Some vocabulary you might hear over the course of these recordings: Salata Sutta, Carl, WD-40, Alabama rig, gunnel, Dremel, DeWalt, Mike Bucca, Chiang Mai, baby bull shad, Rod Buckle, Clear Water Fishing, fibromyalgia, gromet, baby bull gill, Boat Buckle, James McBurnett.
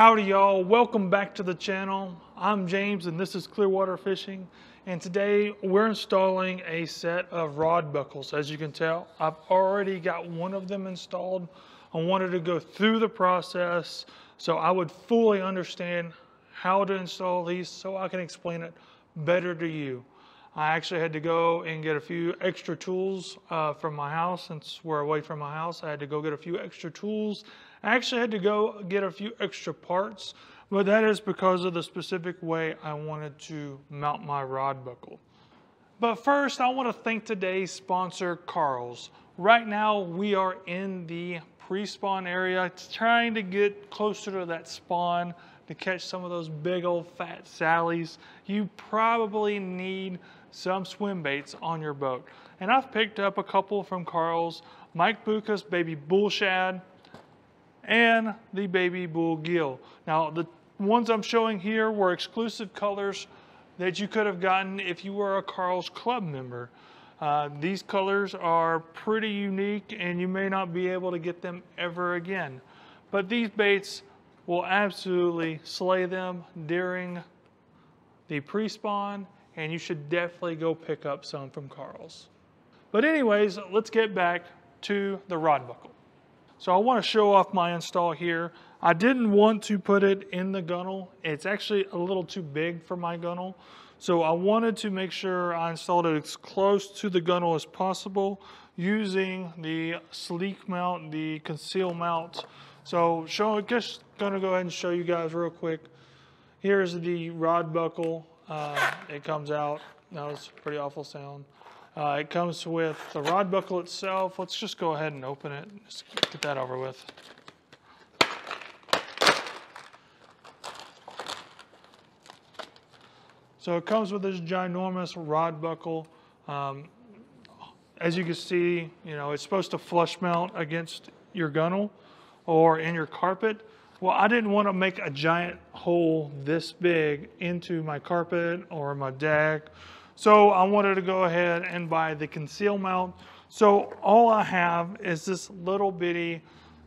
Howdy y'all, welcome back to the channel. I'm James and this is Clearwater Fishing, and today we're installing a set of rod buckles. As you can tell, I've already got one of them installed. I wanted to go through the process so I would fully understand how to install these so I can explain it better to you. I actually had to go and get a few extra tools from my house. Since we're away from my house, I had to go get a few extra tools. I actually had to go get a few extra parts, but that is because of the specific way I wanted to mount my rod buckle. But first, I want to thank today's sponsor, Carl's. Right now, we are in the pre-spawn area, trying to get closer to that spawn to catch some of those big old fat sallies. You probably need some swim baits on your boat. And I've picked up a couple from Carl's, Mike Bucca's Baby Bull Shad and the Baby Bull Gill. Now, the ones I'm showing here were exclusive colors that you could have gotten if you were a Carl's Club member. These colors are pretty unique and you may not be able to get them ever again. But these baits will absolutely slay them during the pre-spawn, and you should definitely go pick up some from Carl's. But anyways, let's get back to the rod buckle. So I want to show off my install here. I didn't want to put it in the gunnel. It's actually a little too big for my gunnel. So I wanted to make sure I installed it as close to the gunnel as possible using the sleek mount, the conceal mount. So just gonna go ahead and show you guys real quick. Here's the rod buckle. It comes out. That was a pretty awful sound. It comes with the rod buckle itself. Let's just go ahead and open it. Just get that over with. So it comes with this ginormous rod buckle. As you can see, you know, it's supposed to flush mount against your gunnel or in your carpet. Well, I didn't want to make a giant hole this big into my carpet or my deck. So I wanted to go ahead and buy the conceal mount. So all I have is this little bitty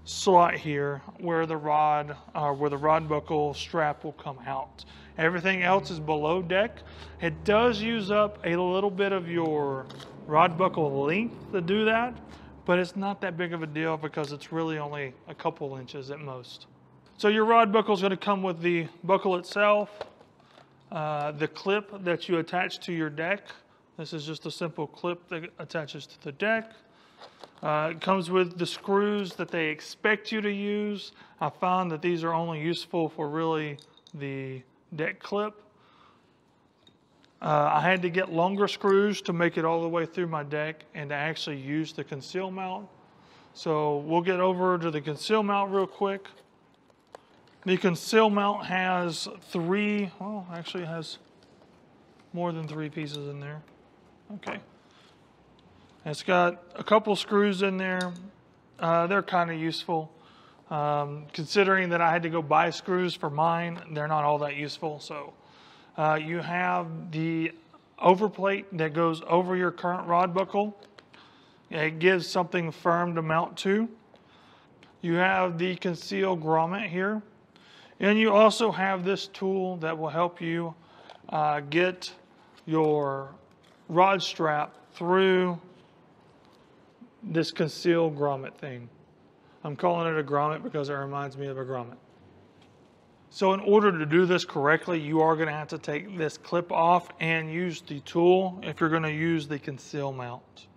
slot here where the rod buckle strap will come out. Everything else is below deck. It does use up a little bit of your rod buckle length to do that, but it's not that big of a deal because it's really only a couple inches at most. So your rod buckle is going to come with the buckle itself, the clip that you attach to your deck. This is just a simple clip that attaches to the deck. It comes with the screws that they expect you to use. I found that these are only useful for really the deck clip. I had to get longer screws to make it all the way through my deck and to actually use the conceal mount. So we'll get over to the conceal mount real quick. The conceal mount has three, well, actually has more than three pieces in there. Okay. It's got a couple screws in there. They're kind of useful. Considering that I had to go buy screws for mine, they're not all that useful. So you have the overplate that goes over your current rod buckle. It gives something firm to mount to. You have the conceal grommet here. And you also have this tool that will help you get your rod strap through this conceal grommet thing. I'm calling it a grommet because it reminds me of a grommet. So in order to do this correctly, you are going to have to take this clip off and use the tool if you're going to use the conceal mount.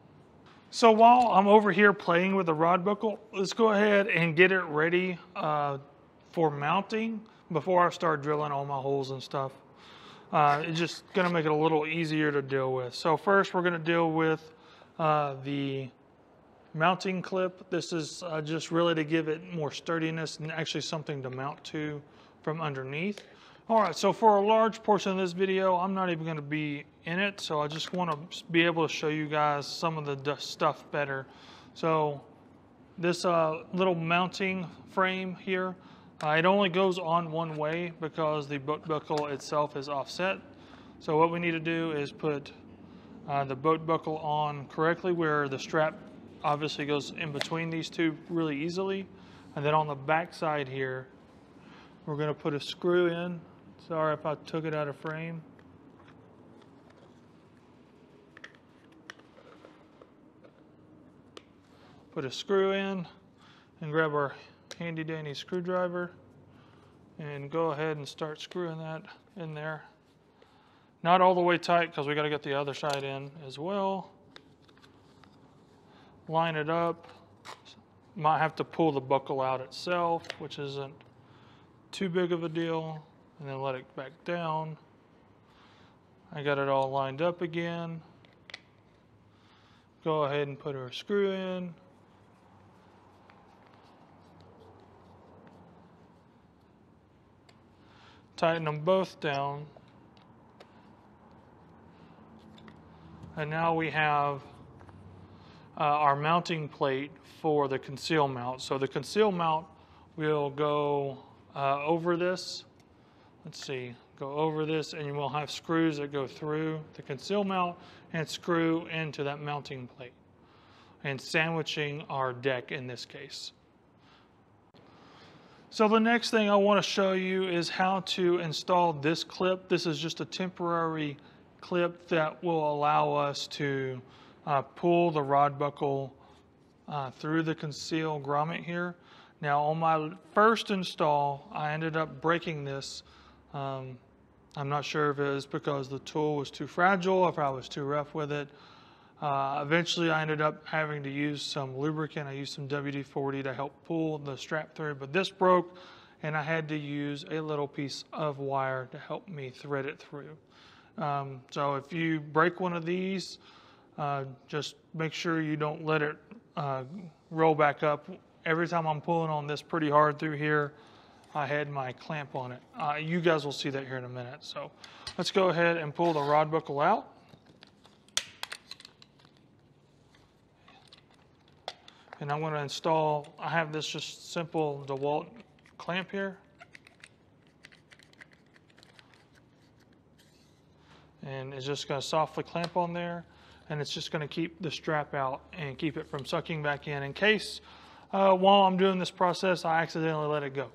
So while I'm over here playing with the rod buckle, let's go ahead and get it ready for mounting before I start drilling all my holes and stuff. It's just gonna make it a little easier to deal with. So first we're gonna deal with the mounting clip. This is just really to give it more sturdiness and actually something to mount to from underneath. All right, so for a large portion of this video, I'm not even gonna be in it. So I just wanna be able to show you guys some of the stuff better. So this little mounting frame here, it only goes on one way because the boat buckle itself is offset. So what we need to do is put the boat buckle on correctly where the strap obviously goes in between these two really easily. And then on the back side here, We're going to put a screw in. Sorry if I took it out of frame. Put a screw in and grab our handy dandy screwdriver and go ahead and start screwing that in there. Not all the way tight because we got to get the other side in as well. Line it up. Might have to pull the buckle out itself, which isn't too big of a deal, and then let it back down. I got it all lined up again. Go ahead and put our screw in. Tighten them both down. And now we have our mounting plate for the conceal mount. So the conceal mount will go over this. Let's see, go over this, and you will have screws that go through the conceal mount and screw into that mounting plate and sandwiching our deck in this case. So the next thing I want to show you is how to install this clip. This is just a temporary clip that will allow us to pull the rod buckle through the conceal grommet here. Now on my first install, I ended up breaking this. I'm not sure if it was because the tool was too fragile, if I was too rough with it. Eventually I ended up having to use some lubricant. I used some WD-40 to help pull the strap through, but this broke and I had to use a little piece of wire to help me thread it through. So if you break one of these, just make sure you don't let it roll back up. Every time I'm pulling on this pretty hard through here, I had my clamp on it. You guys will see that here in a minute. So let's go ahead and pull the rod buckle out. And I'm going to install, I have this just simple DeWalt clamp here. And it's just going to softly clamp on there. And it's just going to keep the strap out and keep it from sucking back in case while I'm doing this process I accidentally let it go.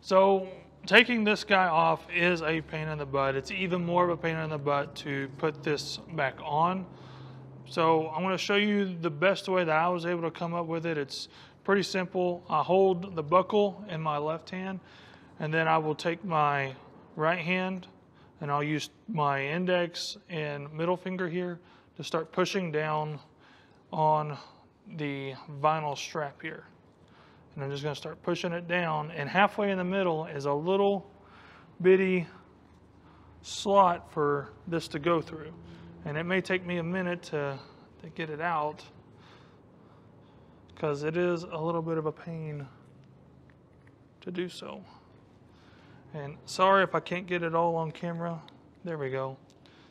So taking this guy off is a pain in the butt. It's even more of a pain in the butt to put this back on. So I'm going to show you the best way that I was able to come up with it. It's pretty simple. I hold the buckle in my left hand and then I will take my right hand and I'll use my index and middle finger here to start pushing down on the vinyl strap here. And I'm just going to start pushing it down, and halfway in the middle is a little bitty slot for this to go through. And it may take me a minute to get it out because it is a little bit of a pain to do so. And sorry if I can't get it all on camera. There we go.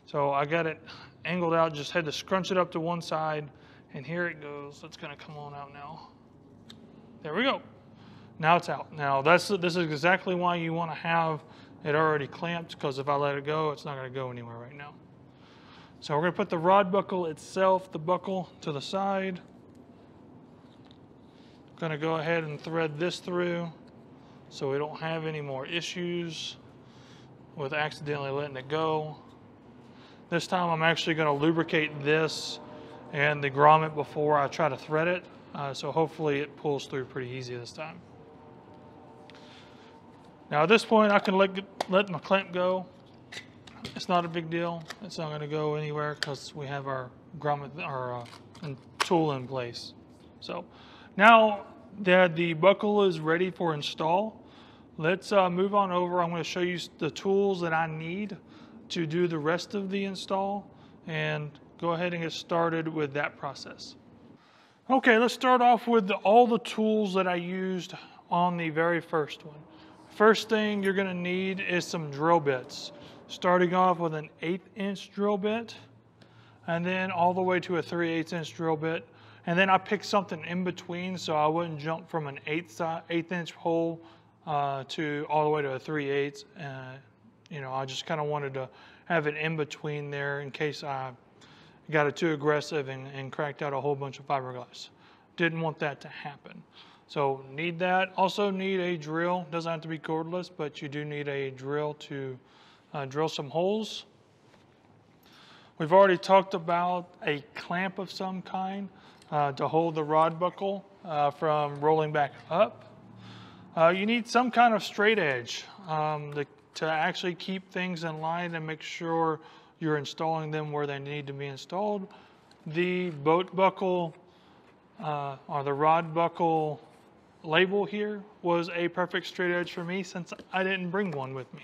So I got it angled out, just had to scrunch it up to one side, and here it goes. It's gonna come on out now. There we go. Now it's out. Now this is exactly why you wanna have it already clamped, because if I let it go, it's not gonna go anywhere right now. So we're gonna put the rod buckle itself, the buckle, to the side. Gonna go ahead and thread this through, so we don't have any more issues with accidentally letting it go. This time I'm actually going to lubricate this and the grommet before I try to thread it, so hopefully it pulls through pretty easy this time. Now at this point I can let my clamp go. It's not a big deal. It's not going to go anywhere because we have our grommet, our tool in place. So now that the buckle is ready for install, let's move on over. I'm going to show you the tools that I need to do the rest of the install and go ahead and get started with that process. Okay, let's start off with all the tools that I used on the very first one. First thing you're going to need is some drill bits, starting off with an 1/8 inch drill bit and then all the way to a 3/8 inch drill bit. And then I picked something in between so I wouldn't jump from an 1/8 inch hole to all the way to a 3/8. You know, I just kind of wanted to have it in between there in case I got it too aggressive and cracked out a whole bunch of fiberglass. Didn't want that to happen. So need that. Also need a drill. Doesn't have to be cordless, but you do need a drill to drill some holes. We've already talked about a clamp of some kind to hold the rod buckle from rolling back up. You need some kind of straight edge to actually keep things in line and make sure you're installing them where they need to be installed. The boat buckle or the rod buckle label here was a perfect straight edge for me since I didn't bring one with me.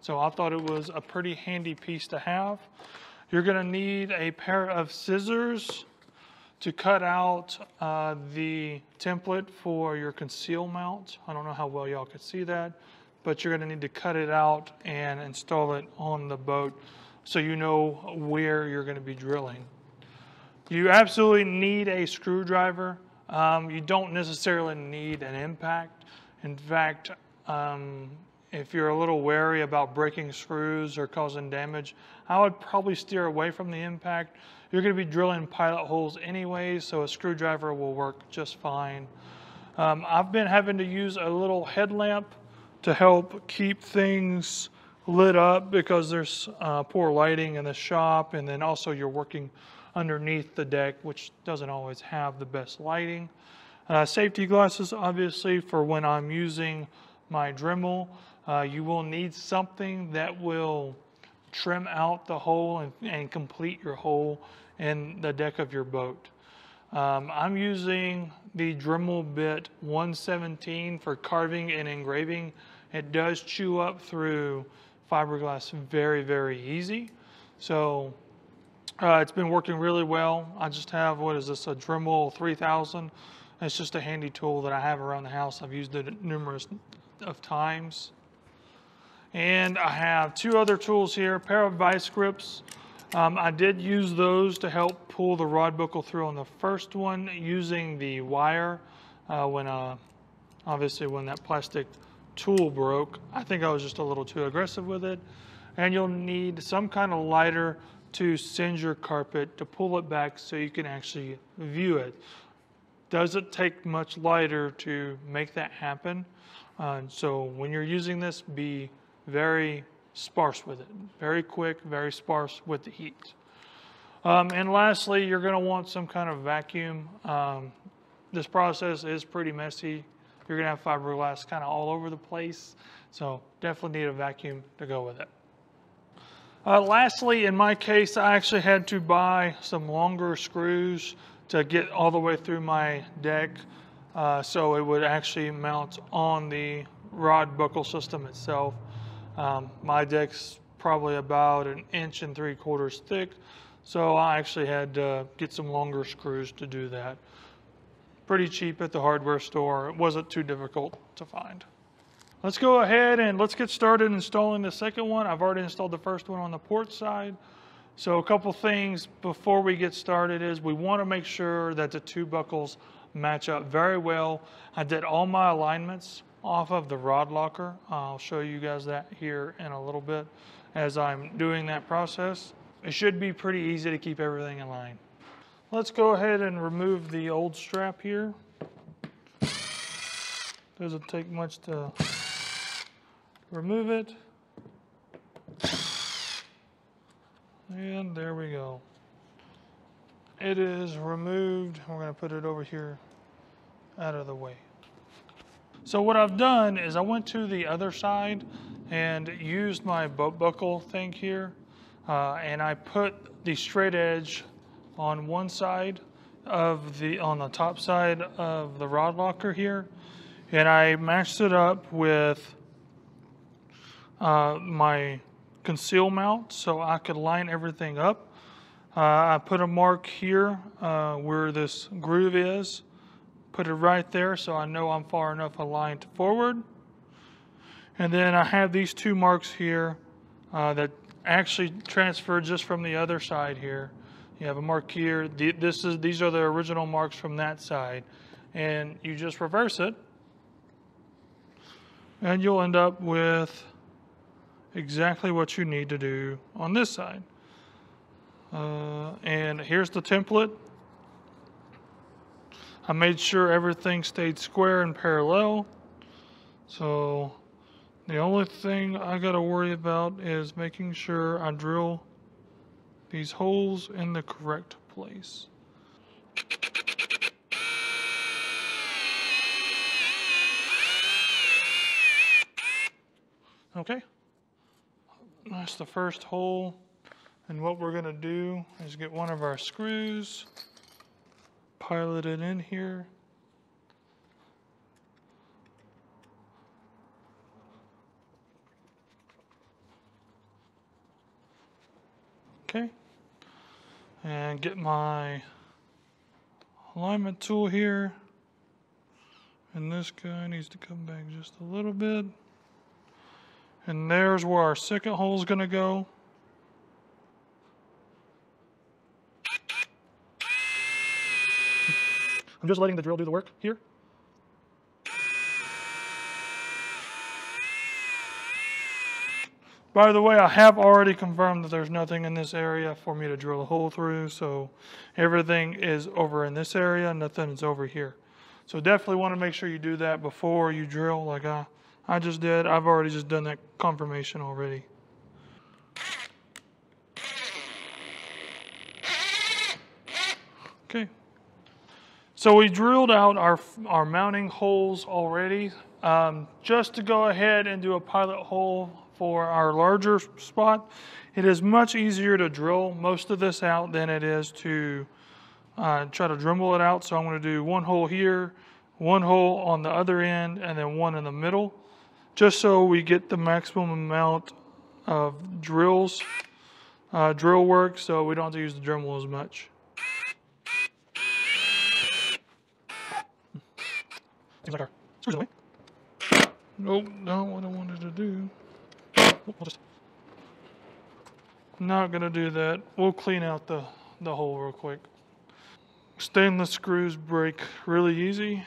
So I thought it was a pretty handy piece to have. You're gonna need a pair of scissors to cut out the template for your conceal mount. I don't know how well y'all could see that, but you're gonna need to cut it out and install it on the boat so you know where you're gonna be drilling. You absolutely need a screwdriver. You don't necessarily need an impact. In fact, if you're a little wary about breaking screws or causing damage, I would probably steer away from the impact. You're going to be drilling pilot holes anyway, so a screwdriver will work just fine. I've been having to use a little headlamp to help keep things lit up because there's poor lighting in the shop, and then also you're working underneath the deck, which doesn't always have the best lighting. Safety glasses, obviously, for when I'm using my Dremel. You will need something that will trim out the hole and complete your hole in the deck of your boat. I'm using the Dremel bit 117 for carving and engraving. It does chew up through fiberglass very, very easy. So it's been working really well. I just have, what is this, a Dremel 3000. It's just a handy tool that I have around the house. I've used it numerous of times. And I have two other tools here, a pair of vice grips. I did use those to help pull the rod buckle through on the first one using the wire. Obviously when that plastic tool broke, I think I was just a little too aggressive with it. And you'll need some kind of lighter to singe your carpet to pull it back so you can actually view it. Doesn't take much lighter to make that happen. So when you're using this, be very sparse with it. Very quick, very sparse with the heat. And lastly, you're gonna want some kind of vacuum. This process is pretty messy. You're gonna have fiberglass kind of all over the place. So definitely need a vacuum to go with it. Lastly, in my case, I actually had to buy some longer screws to get all the way through my deck. So it would actually mount on the rod buckle system itself. My deck's probably about 1 3/4 inches thick, so I actually had to get some longer screws to do that. Pretty cheap at the hardware store. It wasn't too difficult to find. Let's go ahead and let's get started installing the second one. I've already installed the first one on the port side. So a couple things before we get started is we want to make sure that the two buckles match up very well. I did all my alignments off of the rod locker. I'll show you guys that here in a little bit as I'm doing that process. It should be pretty easy to keep everything in line. Let's go ahead and remove the old strap here. Doesn't take much to remove it. And there we go. It is removed. We're going to put it over here out of the way. So what I've done is I went to the other side and used my boat buckle thing here. And I put the straight edge on one side of the, on the top side of the rod locker here. And I matched it up with my conceal mount so I could line everything up. I put a mark here where this groove is, put it right there so I know I'm far enough aligned forward. And then I have these two marks here that actually transfer just from the other side here. You have a mark here. These are the original marks from that side. And you just reverse it. And you'll end up with exactly what you need to do on this side. And here's the template. I made sure everything stayed square and parallel. So the only thing I gotta worry about is making sure I drill these holes in the correct place. Okay, that's the first hole. And what we're gonna do is get one of our screws, pilot it in here. Okay, and get my alignment tool here. And this guy needs to come back just a little bit. And there's where our second hole is gonna go. I'm just letting the drill do the work here. By the way, I have already confirmed that there's nothing in this area for me to drill a hole through, so everything is over in this area, nothing is over here. So definitely want to make sure you do that before you drill like I just did. I've already just done that confirmation already. Okay. So we drilled out our mounting holes already. Just to go ahead and do a pilot hole for our larger spot, it is much easier to drill most of this out than it is to try to Dremel it out. So I'm going to do one hole here, one hole on the other end, and then one in the middle, just so we get the maximum amount of drill work, so we don't have to use the Dremel as much. Seems like our screws away. Nope, not what I wanted to do. We'll just not gonna do that. We'll clean out the hole real quick. Stainless screws break really easy,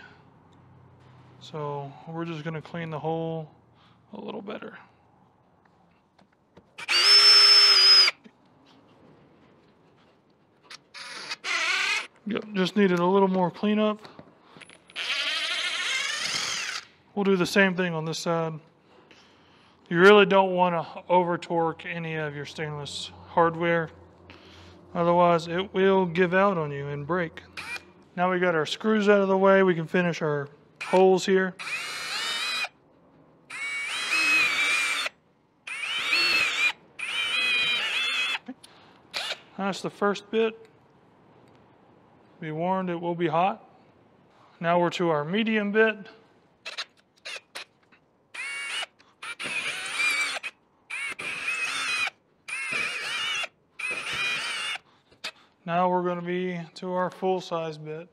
so we're just gonna clean the hole a little better. Yep, just needed a little more cleanup. We'll do the same thing on this side. You really don't want to over torque any of your stainless hardware. Otherwise, it will give out on you and break. Now we got our screws out of the way. We can finish our holes here. That's the first bit. Be warned, it will be hot. Now we're to our medium bit. Now we're going to be to our full size bit.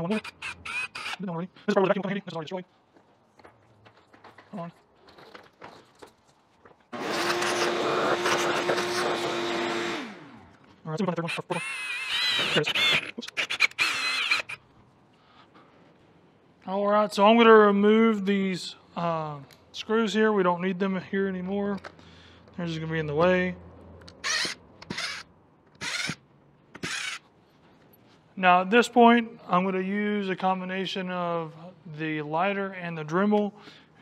This is probably vacuum cleaning. This is already destroyed. Hold on. All right, so we're going to the third one. There it is. Oops. Alright, so I'm going to remove these screws here. We don't need them here anymore. They're just going to be in the way. Now at this point, I'm going to use a combination of the lighter and the Dremel.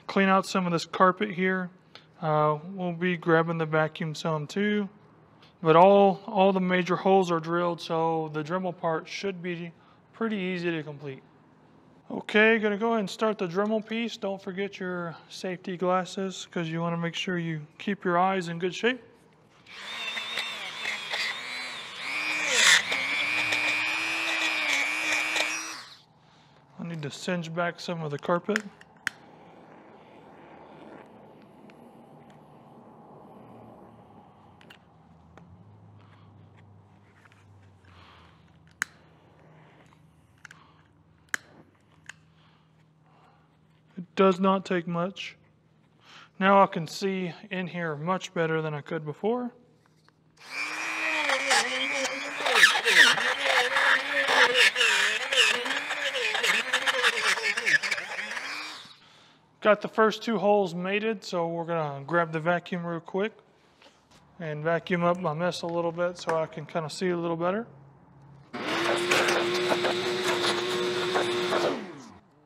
Clean out some of this carpet here. We'll be grabbing the vacuum some too. But all the major holes are drilled, so the Dremel part should be pretty easy to complete. Okay, gonna go ahead and start the Dremel piece. Don't forget your safety glasses because you want to make sure you keep your eyes in good shape. I need to singe back some of the carpet. Does not take much. Now I can see in here much better than I could before. Got the first two holes mated, so we're gonna grab the vacuum real quick and vacuum up my mess a little bit so I can kind of see a little better.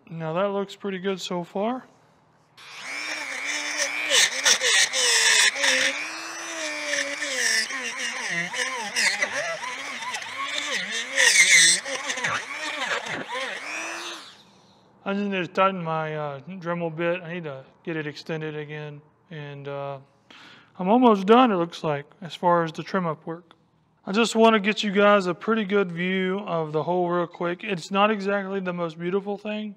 Now that looks pretty good so far. I just need to tighten my Dremel bit. I need to get it extended again, and I'm almost done, it looks like, as far as the trim up work. I just want to get you guys a pretty good view of the hole real quick. It's not exactly the most beautiful thing,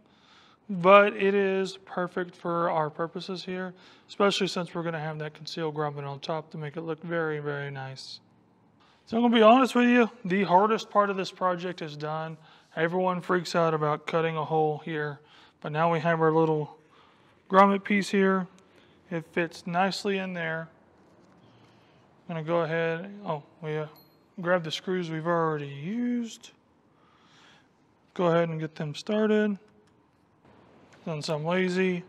but it is perfect for our purposes here, especially since we're going to have that concealed grommets on top to make it look very, very nice. So I'm going to be honest with you, the hardest part of this project is done. Everyone freaks out about cutting a hole here, but now we have our little grommet piece here. It fits nicely in there. I'm gonna go ahead, we grab the screws we've already used. Go ahead and get them started. Since I'm lazy,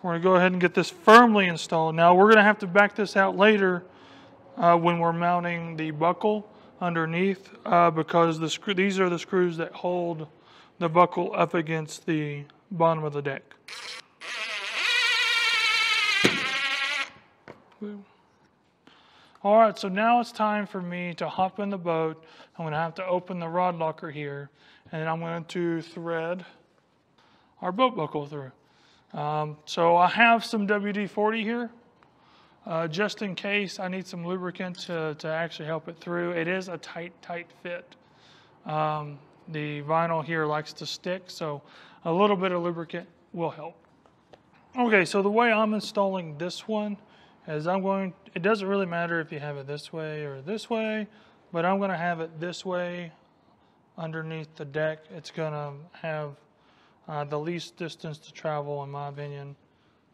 we're gonna go ahead and get this firmly installed. Now we're gonna have to back this out later when we're mounting the buckle underneath, because these are the screws that hold the buckle up against the bottom of the deck. All right, so now it's time for me to hop in the boat. I'm going to have to open the rod locker here, and I'm going to thread our boat buckle through. So I have some WD-40 here. Just in case, I need some lubricant to actually help it through. It is a tight fit. The vinyl here likes to stick, so a little bit of lubricant will help. Okay, so the way I'm installing this one is it doesn't really matter if you have it this way or this way, but I'm gonna have it this way underneath the deck. It's gonna have the least distance to travel, in my opinion.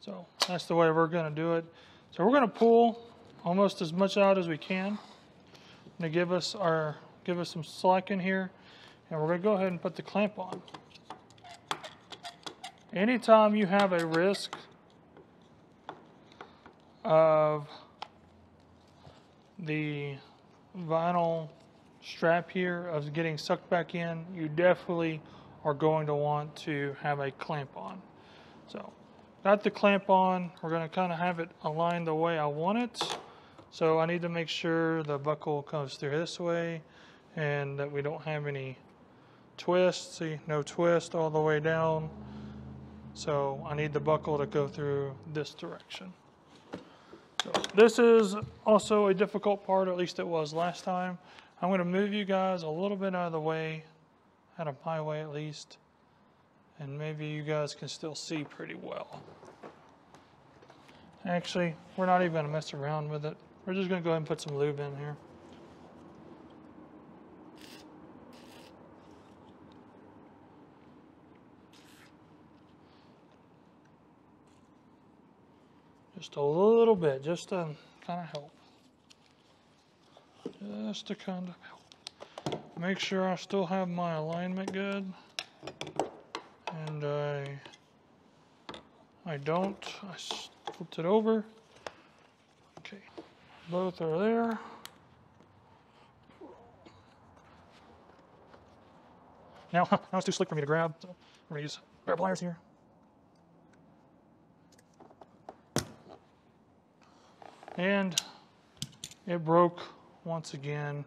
So that's the way we're gonna do it. So we're gonna pull almost as much out as we can. I'm gonna give us some slack in here, and we're gonna go ahead and put the clamp on. Anytime you have a risk of the vinyl strap here of getting sucked back in, you definitely are going to want to have a clamp on. So, got the clamp on. We're gonna kind of have it aligned the way I want it. So I need to make sure the buckle comes through this way and that we don't have any twist. See, no twist all the way down. So I need the buckle to go through this direction. So this is also a difficult part, at least it was last time. I'm gonna move you guys a little bit out of the way, out of my way at least. And maybe you guys can still see pretty well. Actually, we're not even gonna mess around with it. We're just gonna go ahead and put some lube in here. Just a little bit, just to kind of help. Just to kind of help. Make sure I still have my alignment good. And I flipped it over. Okay, both are there. Now it's too slick for me to grab, so I'm gonna use a pair of pliers here. And it broke once again.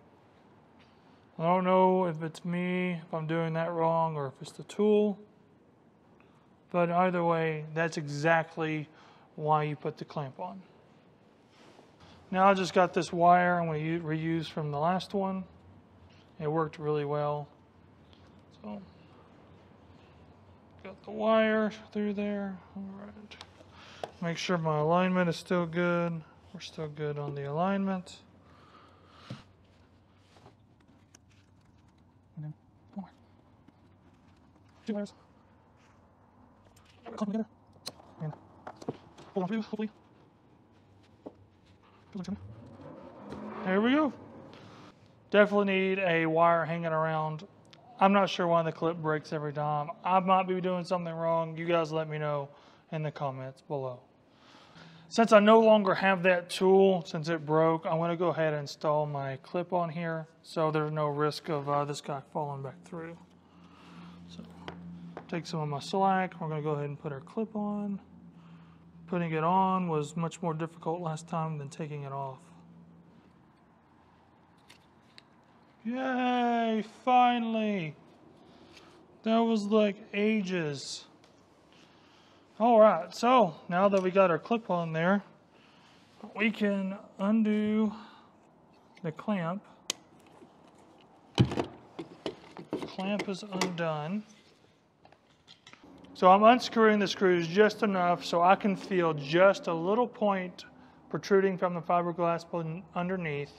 I don't know if it's me, if I'm doing that wrong, or if it's the tool. But either way, that's exactly why you put the clamp on. Now I just got this wire I'm going to reuse from the last one. It worked really well. So, got the wire through there. All right. Make sure my alignment is still good. We're still good on the alignment. And then more. Two layers. Come together and hold on to this, hopefully. There we go. Definitely need a wire hanging around I'm not sure why the clip breaks every time. I might be doing something wrong. You guys let me know in the comments below. Since I no longer have that tool, since it broke, I'm going to go ahead and install my clip on here so there's no risk of this guy falling back through. So, take some of my slack. We're going to go ahead and put our clip on. Putting it on was much more difficult last time than taking it off. Yay, finally. That was like ages. All right, so now that we got our clip on there, we can undo the clamp. The clamp is undone. So I'm unscrewing the screws just enough so I can feel just a little point protruding from the fiberglass underneath.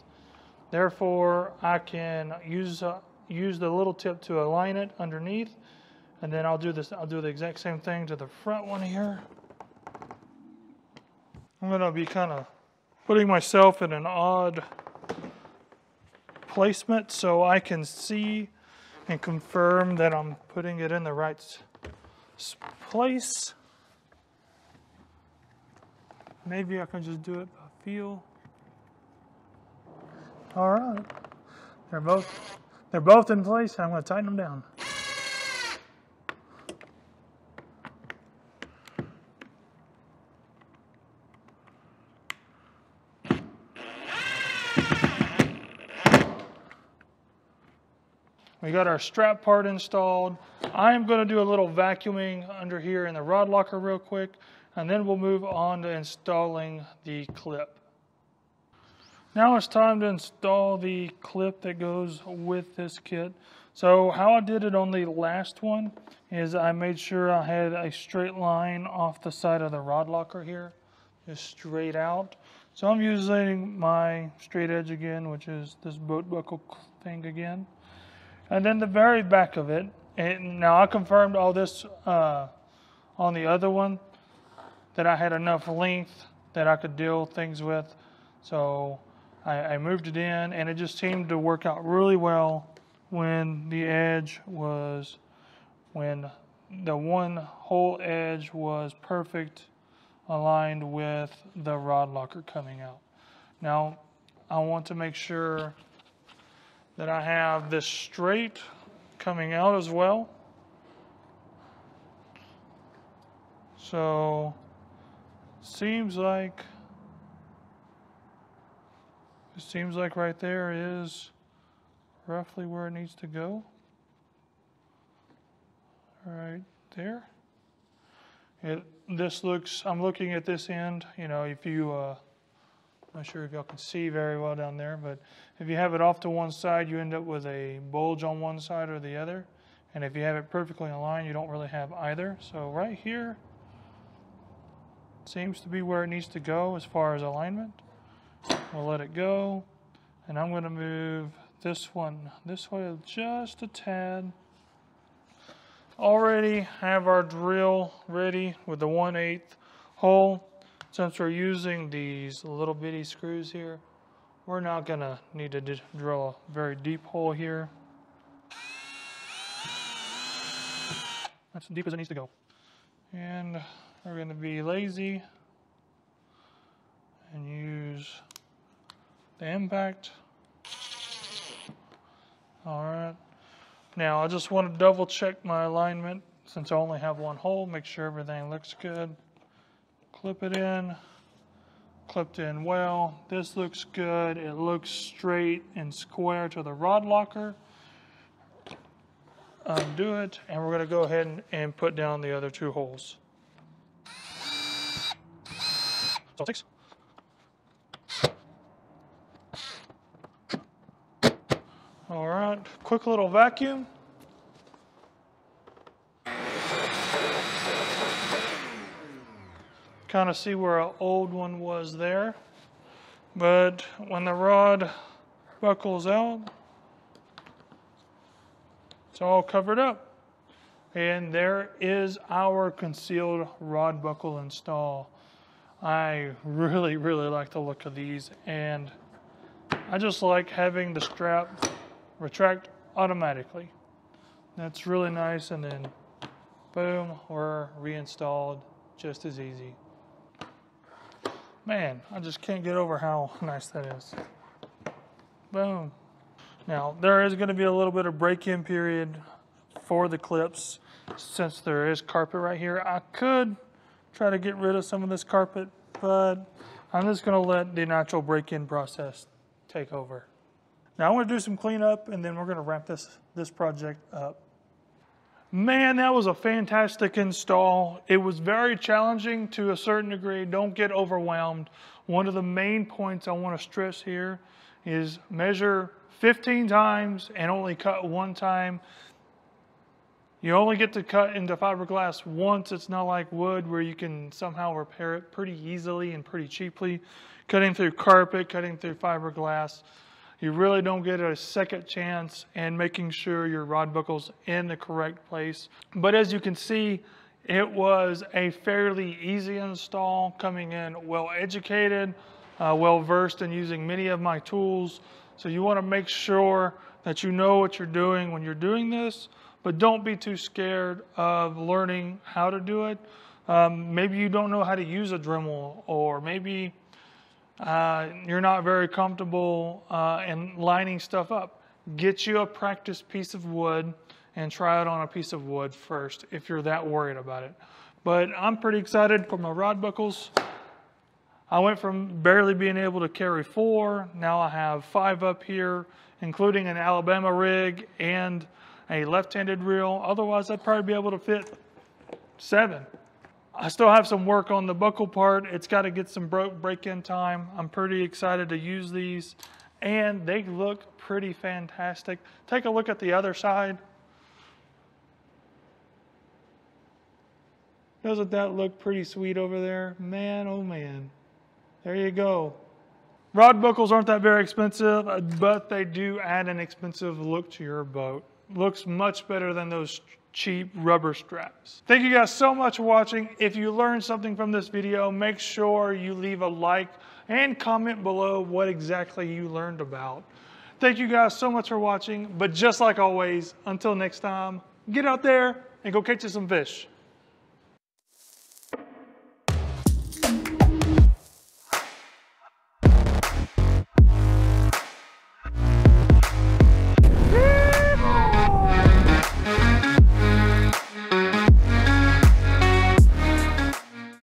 Therefore, I can use the little tip to align it underneath, and then I'll do this. I'll do the exact same thing to the front one here. I'm going to be kind of putting myself in an odd placement so I can see and confirm that I'm putting it in the right place. Maybe I can just do it by feel. All right, they're both in place. I'm going to tighten them down. We got our strap part installed. I am going to do a little vacuuming under here in the rod locker real quick, and then we'll move on to installing the clip. Now it's time to install the clip that goes with this kit. So how I did it on the last one is I made sure I had a straight line off the side of the rod locker here, just straight out. So I'm using my straight edge again, which is this boat buckle thing again. And then the very back of it, and now I confirmed all this on the other one, that I had enough length that I could deal things with. So I moved it in, and it just seemed to work out really well when the edge was, when the one whole edge was perfect aligned with the rod locker coming out. Now, I want to make sure that I have this straight coming out as well. So, seems like it seems like right there is roughly where it needs to go. Right there. This looks, I'm looking at this end, you know, if you, I'm not sure if y'all can see very well down there, but if you have it off to one side, you end up with a bulge on one side or the other. And if you have it perfectly aligned, you don't really have either. So right here seems to be where it needs to go as far as alignment. We'll let it go, and I'm going to move this one this way just a tad. Already have our drill ready with the 1/8 hole. Since we're using these little bitty screws here, we're not going to need to drill a very deep hole here. That's as deep as it needs to go. And we're going to be lazy and use the impact. All right. Now I just want to double check my alignment since I only have one hole, make sure everything looks good. Clip it in, clipped in well. This looks good. It looks straight and square to the rod locker. Undo it, and we're gonna go ahead and put down the other two holes. So six. All right, quick little vacuum. Kind of see where an old one was there, but when the rod buckles out, it's all covered up. And there is our concealed rod buckle install. I really like the look of these, and I just like having the strap retract automatically. That's really nice, and then boom, we're reinstalled just as easy. Man, I just can't get over how nice that is. Boom. Now, there is going to be a little bit of break-in period for the clips since there is carpet right here. I could try to get rid of some of this carpet, but I'm just going to let the natural break-in process take over. Now, I'm going to do some cleanup, and then we're going to wrap this project up. Man, that was a fantastic install. It was very challenging to a certain degree. Don't get overwhelmed. One of the main points I want to stress here is measure 15 times and only cut one time. You only get to cut into fiberglass once. It's not like wood where you can somehow repair it pretty easily and pretty cheaply. Cutting through carpet, cutting through fiberglass, you really don't get a second chance, and making sure your rod buckle's in the correct place. But as you can see, it was a fairly easy install, coming in well educated, well versed in using many of my tools. So you want to make sure that you know what you're doing when you're doing this, but don't be too scared of learning how to do it. Maybe you don't know how to use a Dremel, or maybe you're not very comfortable in lining stuff up. Get you a practice piece of wood and try it on a piece of wood first if you're that worried about it. But I'm pretty excited for my rod buckles. I went from barely being able to carry 4, now I have 5 up here, including an Alabama rig and a left-handed reel. Otherwise, I'd probably be able to fit 7. I still have some work on the buckle part. It's got to get some break-in time. I'm pretty excited to use these, and they look pretty fantastic. Take a look at the other side. Doesn't that look pretty sweet over there? Man, oh man. There you go. Rod buckles aren't that very expensive, but they do add an expensive look to your boat. Looks much better than those cheap rubber straps. Thank you guys so much for watching. If you learned something from this video, make sure you leave a like and comment below what exactly you learned about. Thank you guys so much for watching, but just like always, until next time, get out there and go catch you some fish.